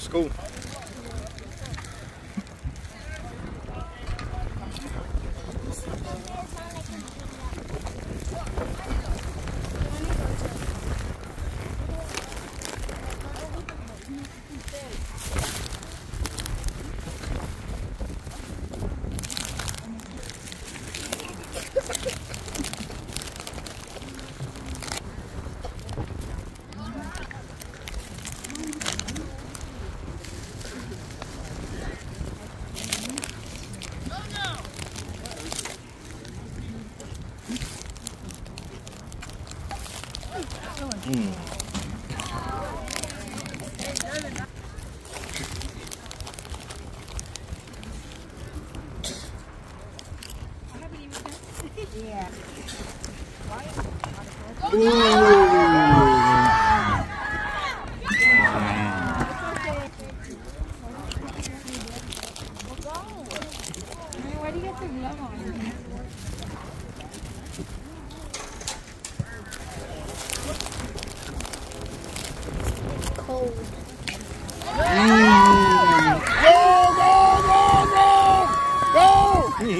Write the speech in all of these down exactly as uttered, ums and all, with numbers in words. of school. Mm. Why do you get the glove on? Cold. Mm. Go, go, go, go! Go!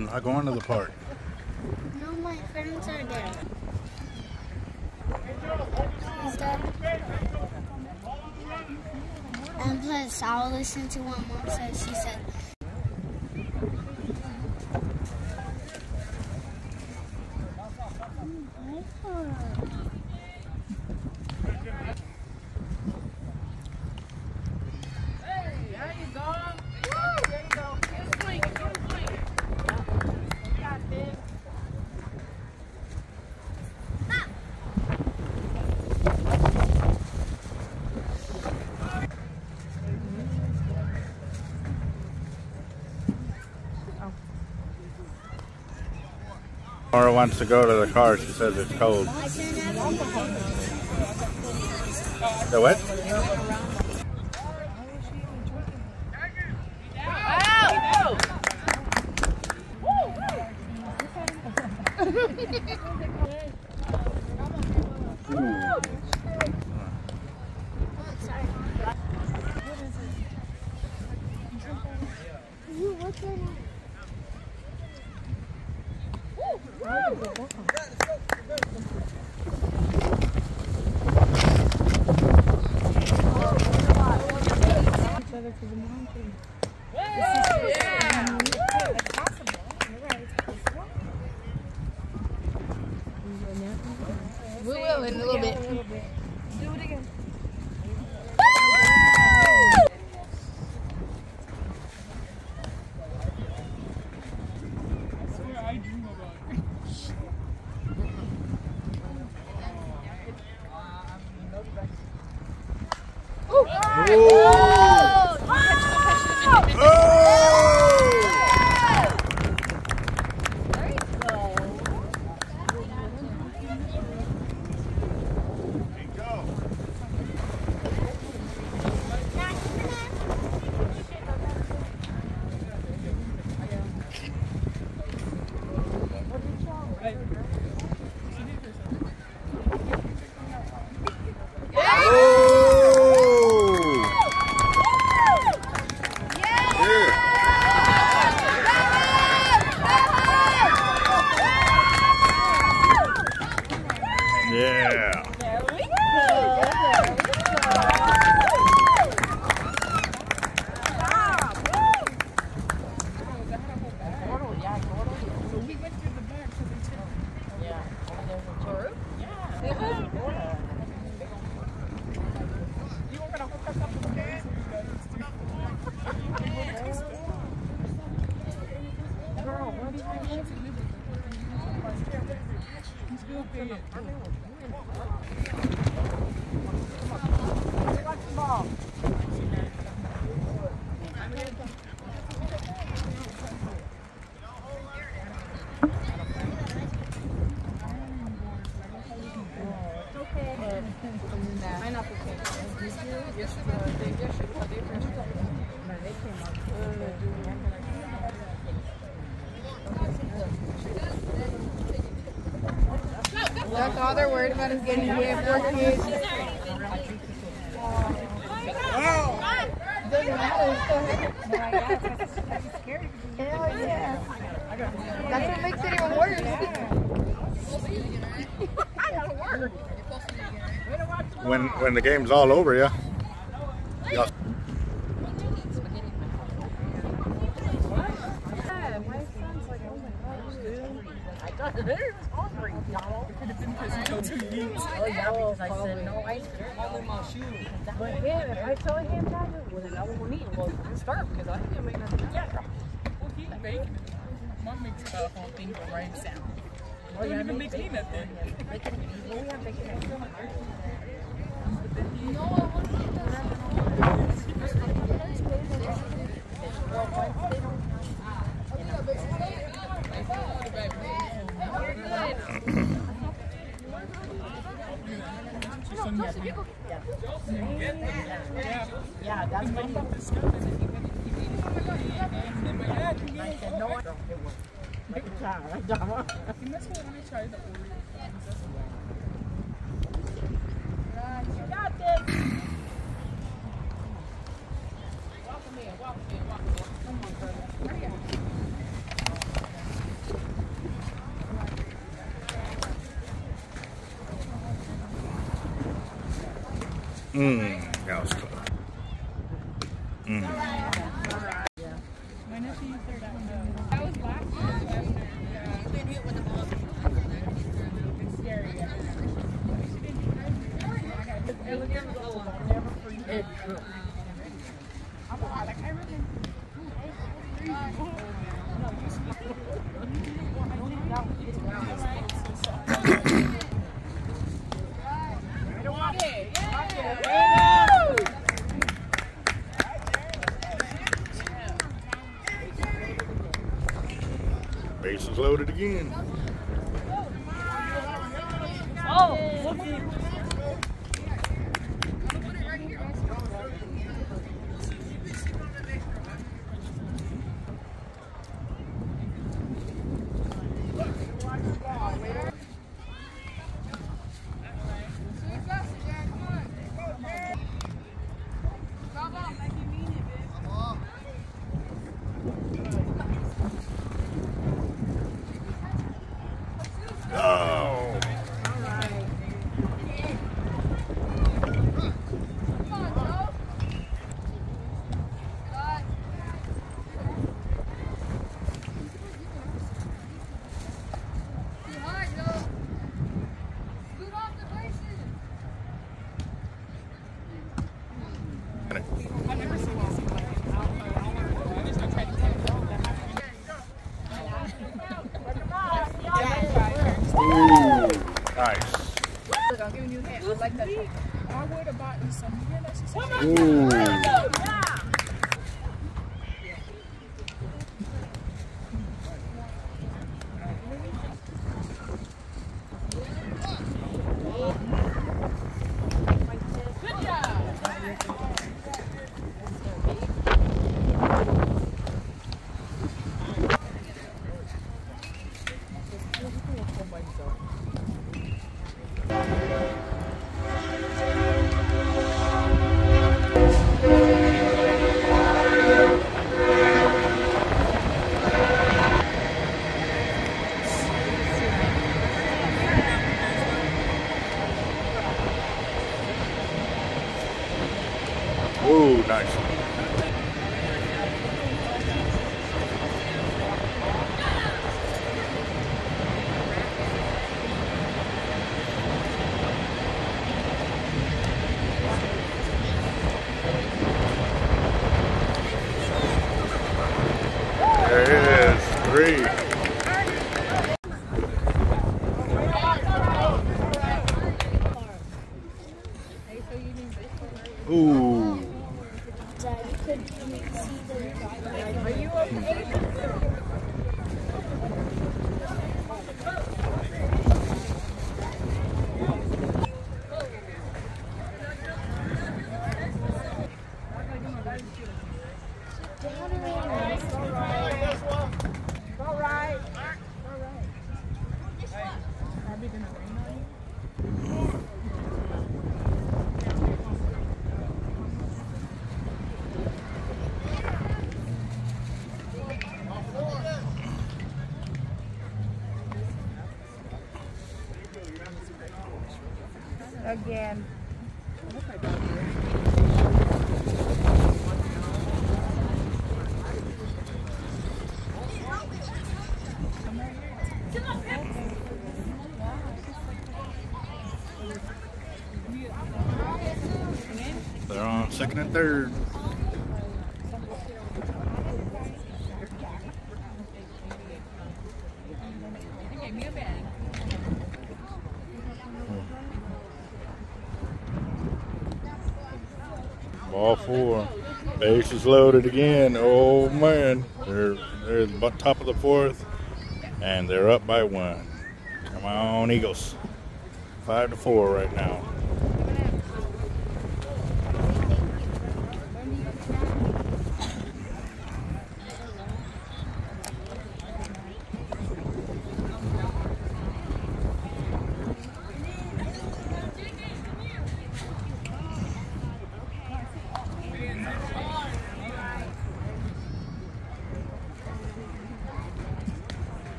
I'm not going to the park. No, my friends are there. And plus, I'll listen to what Mom said. She said, Laura wants to go to the car. She says it's cold. The what? We will in a little bit. Do it again. Oh! That's all they're worried about is getting away with four kids. Wow. It doesn't matter. It's so scary. Hell yeah. That's what makes it even worse. I gotta work. When when the game's all over, yeah. yeah. But him, if I told him that, well then I won't eat. Well, starve because I didn't make nothing. Yeah, we'll keep bacon. Mom makes about whole thing for right sound. Oh, yeah, even make me nothing. Well, we have bacon. You know what? Yeah, that's what you discovered. I said, no, I don't get one. Make a try, right, Dama? And that's what I want to try the order. You got this! Walk with me, walk with me, walk with me. Come on, brother. Hurry up. Mmm, that was close. Mmm. My nephew used their that I was last year. She's been hit with the ball. It's scary. It was never cool. Never for you. I'm like, I really. No, you speak. I think that bases loaded again. Oh, look at you. Ooh. again. I hope I got here. Come on, they're on second and third. Give me a bag. Ball four. Base is loaded again. Oh man. They're they're at the top of the fourth. And they're up by one. Come on, Eagles. Five to four right now.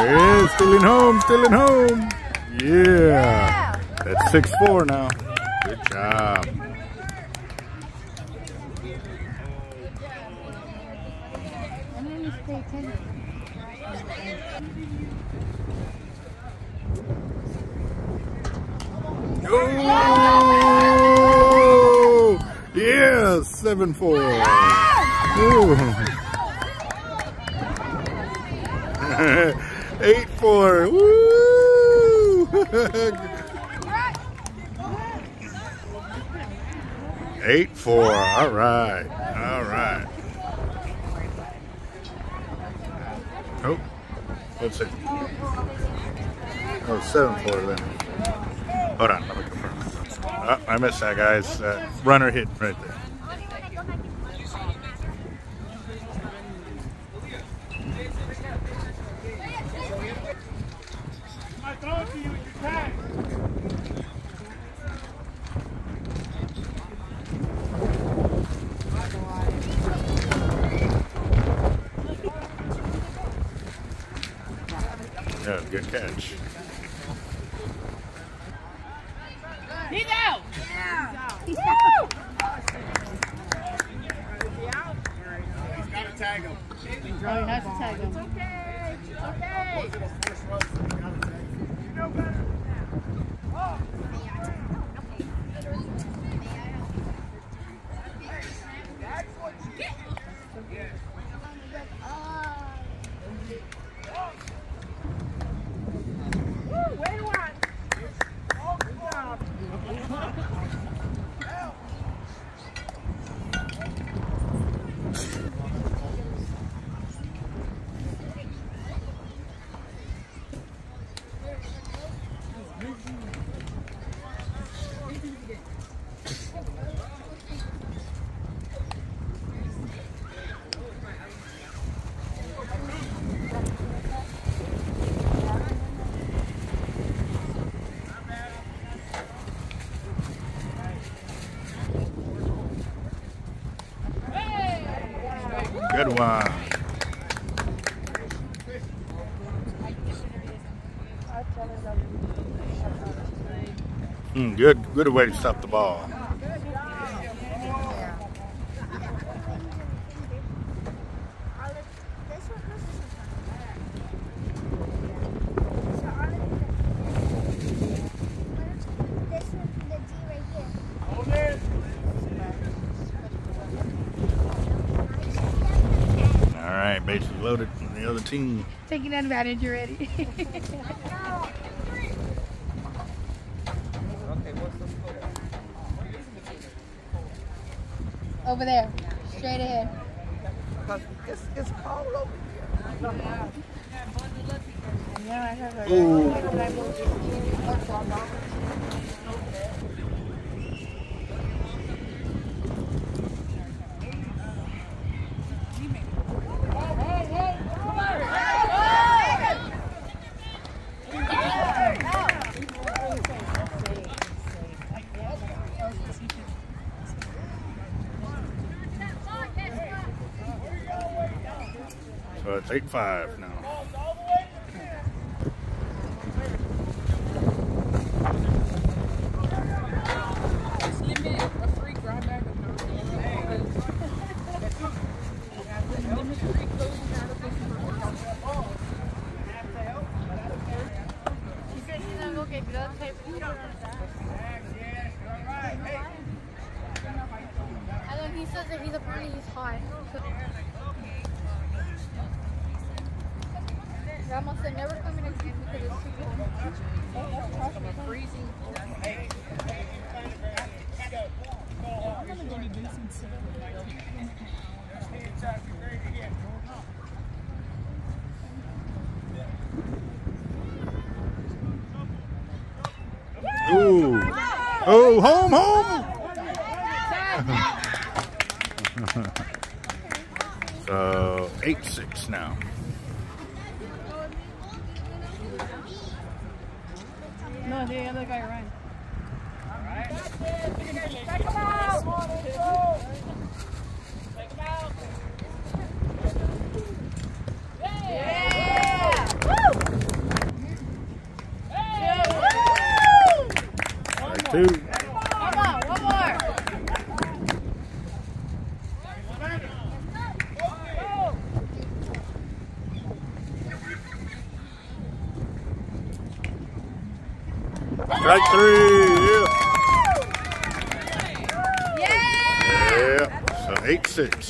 Yeah, still in home, still in home. Yeah. That's six four now. Good job. Oh! Yeah, seven four. Eight four. Woo! Eight four. All right. All right. Oh, let's see. Oh, seven four then. Hold on. Let me confirm. Oh, I missed that, guys. Uh, runner hit right there. Yeah, good catch. He's out! Yeah. He's out! He's got to tag him. He has to tag him. It's okay. It's okay. You know better. Good one. Mm, good, good way to stop the ball. Bases loaded from the other team. Taking advantage already. Over there. Straight ahead. It's, it's cold over here. Yeah, I have a Ooh. But it's eight five now. Ooh. Oh, home, home! uh, eight six now. No, the other guy ran. All right. Check him out! Check him out! Yeah! Woo! Two. One more, one more. Strike three. Yeah. Yeah. Yeah. So eight six.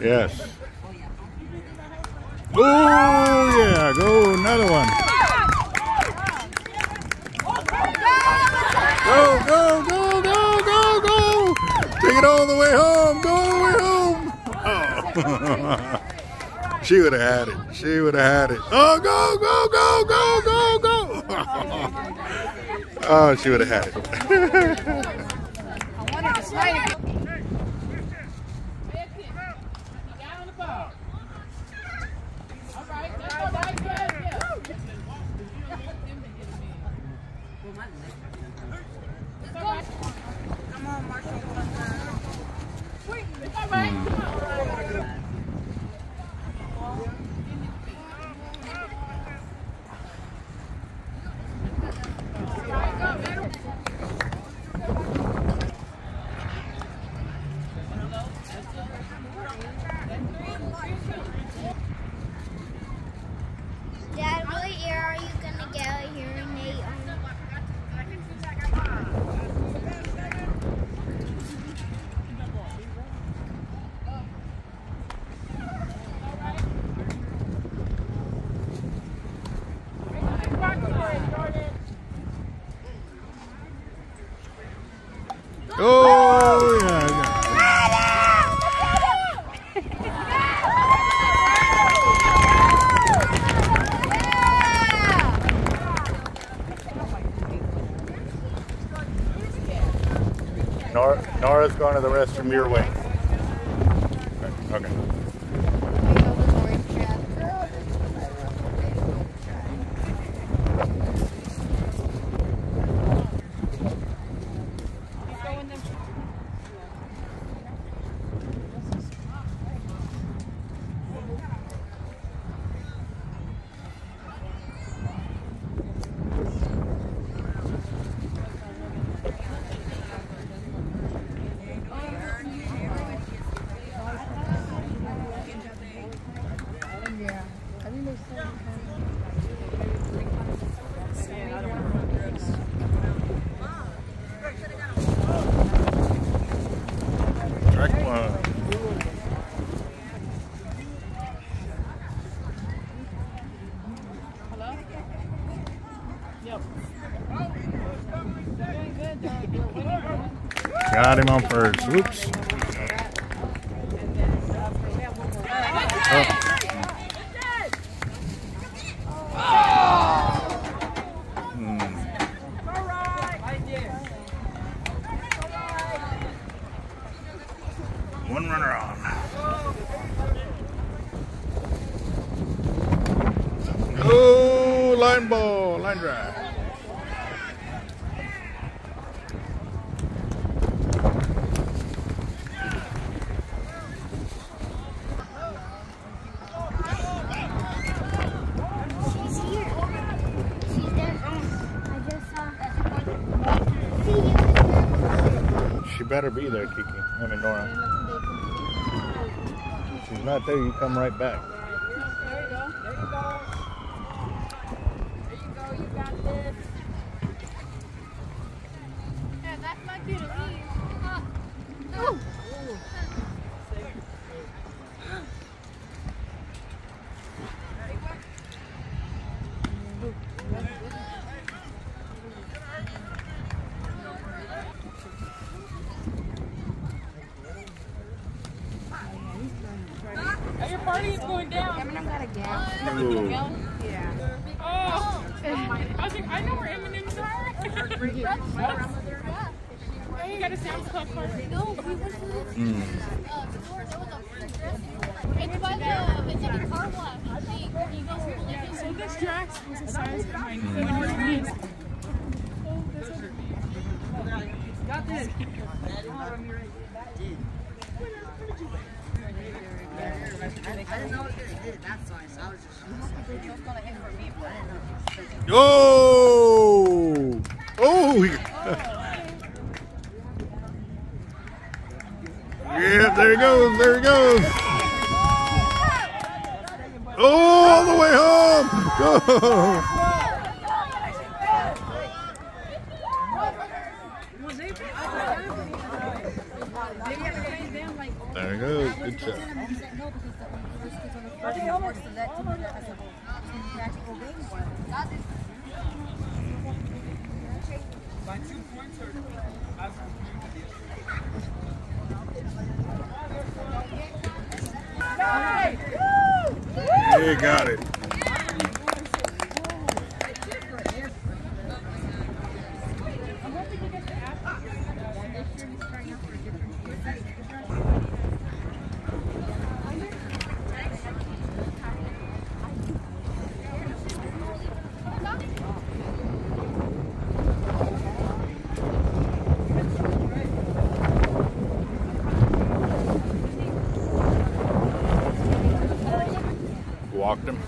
Yes. Oh, yeah, go another one. Go, go, go, go, go, go. Take it all the way home. Go all the way home. Oh. She would have had it. She would have had it. Oh, go, go, go, go, go, go. Oh, she would have had it. I wanted to slide it. Nara's going to the restroom your way. Okay. Okay. Got him on first. Whoops. Oh. One runner on. Oh, line ball, line drive. She's here. She's there. I just saw her. She better be there, Kiki. I mean, Nora. If she's not there, you come right back. There you go. There you go. There you go. You got this. Yeah, that's my cue to leave. Huh. Oh. Party's going down. Eminem got a gal. Yeah. Oh. I was like, I know where Eminems are. You got a Sam's Club party. No, we went to the store. There was a dressing room. It's by the, it's like a car wash. So this Drax was a size behind you. Oh, that's over. Got this. I didn't know what this did, that's why, so I was just... He was gonna hit for me, but I didn't know what this did. Oh! Oh! Yeah, there he goes, there he goes! Oh, all the way home! Go! There he goes, good job. You got it. Walked him.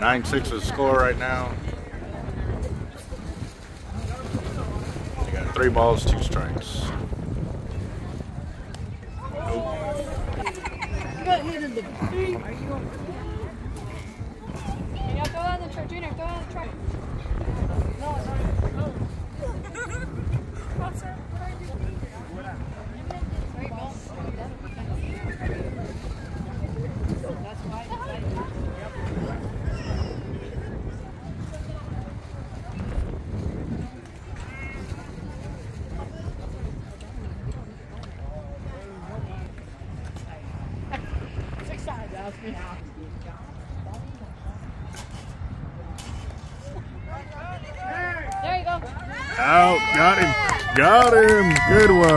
nine six is the score right now. You got three balls, two strikes. Out, got him. Got him. Good one.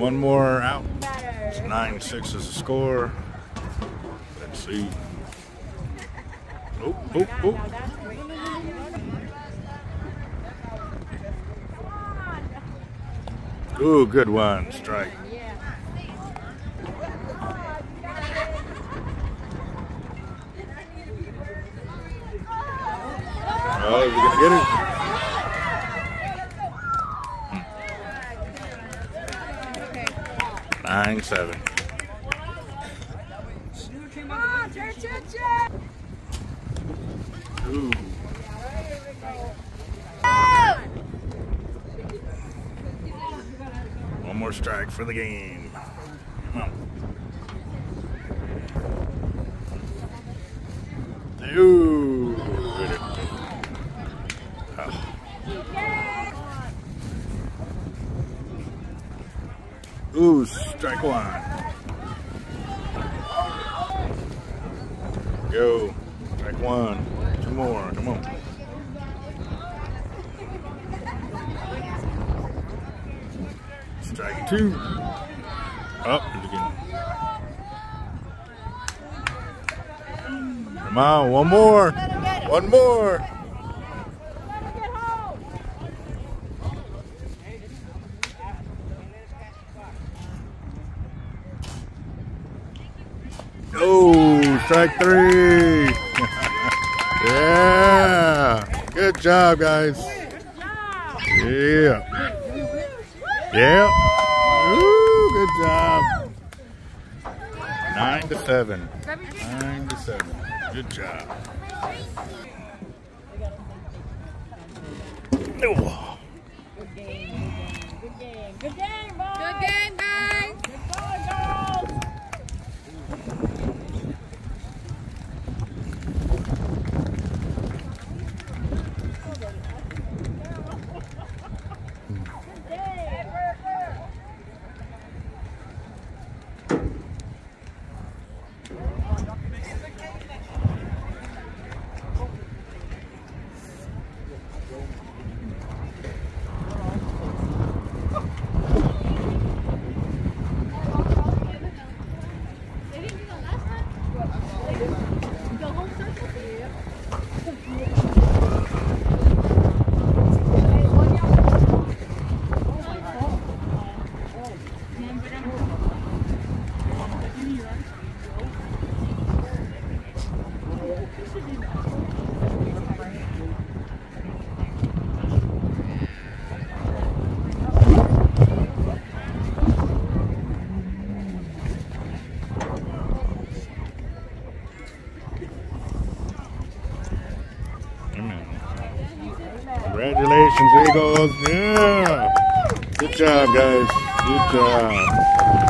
One more out. It's nine six is the score. Let's see. Oh, oh, oh. Ooh, good one. Strike. Oh, is he going to get it? nine seven. Ooh. One more strike for the game. Come on. Ooh. Oh. Ooh, strike one. Go. Strike one. Two more. Come on. Strike two. Up again. Come on. One more. One more. Oh, strike three. Yeah. Good job, guys. Yeah. Yeah. Ooh, good job. Nine to seven. Nine to seven. Good job. Oh. Good game. Good game. Good game, boys. Good game, guys. Congratulations, Eagles. Yeah. Good job, guys. Good job.